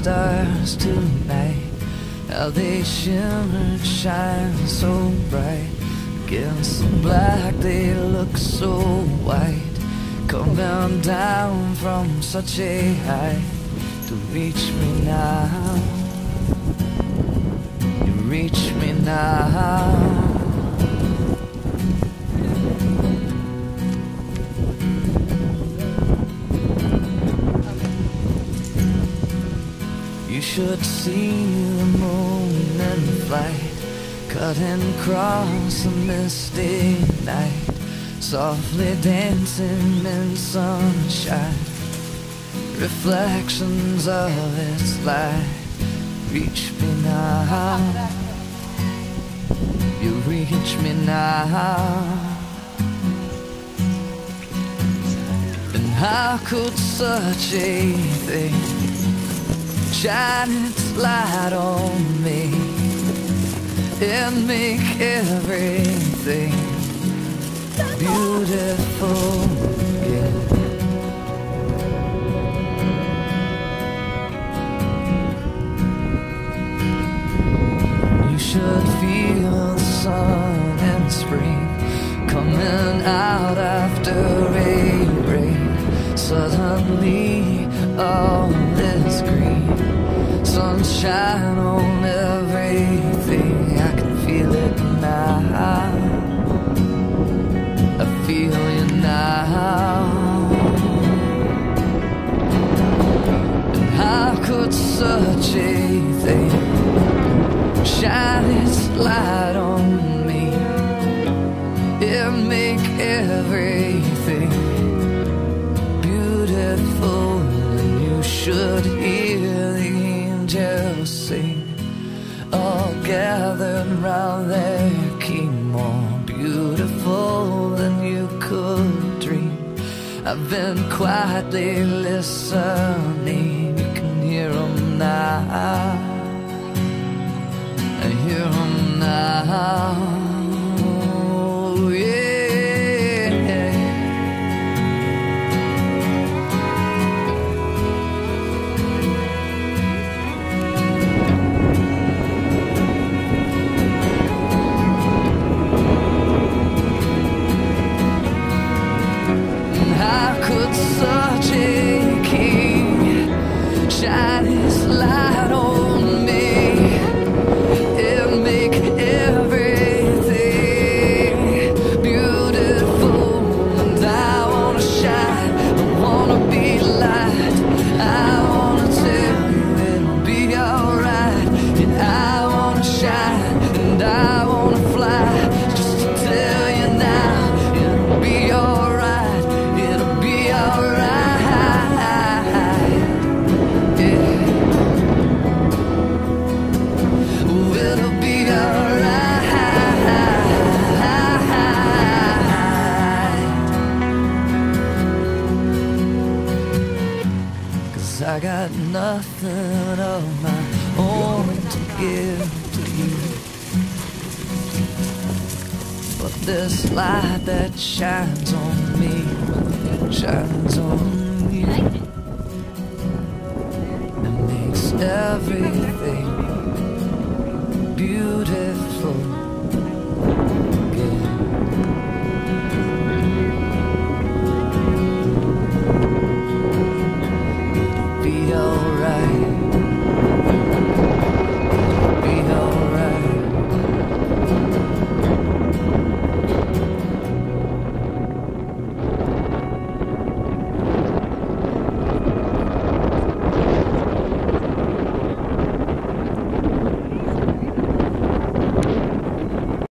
stars tonight, how they shimmer and shine so bright against the black, they look so white. Come down from such a height to reach me now. You reach me now. You should see the moon in flight, cutting across a misty night, softly dancing in sunshine, reflections of its light. Reach me now. You reach me now. And how could such a thing shine its light on me and make everything beautiful again? You should feel the sun in spring coming out after a rain. Suddenly all is green, sunshine on everything. I can feel it now. I feel it now. And how could such a thing shine its light on me? It make everything beautiful. And you should hear the angels sing, all gathered round their key, more beautiful than you could dream. I've been quietly listening. You can hear them now. I hear them now. Such a king shine his light on me, it make everything beautiful. And I wanna shine, I wanna be light, I wanna tell you it'll be alright. And I wanna shine, and I wanna fly, just to tell you now it'll be alright. I got nothing of my own to give to you, but this light that shines on me shines on you and makes everything beautiful.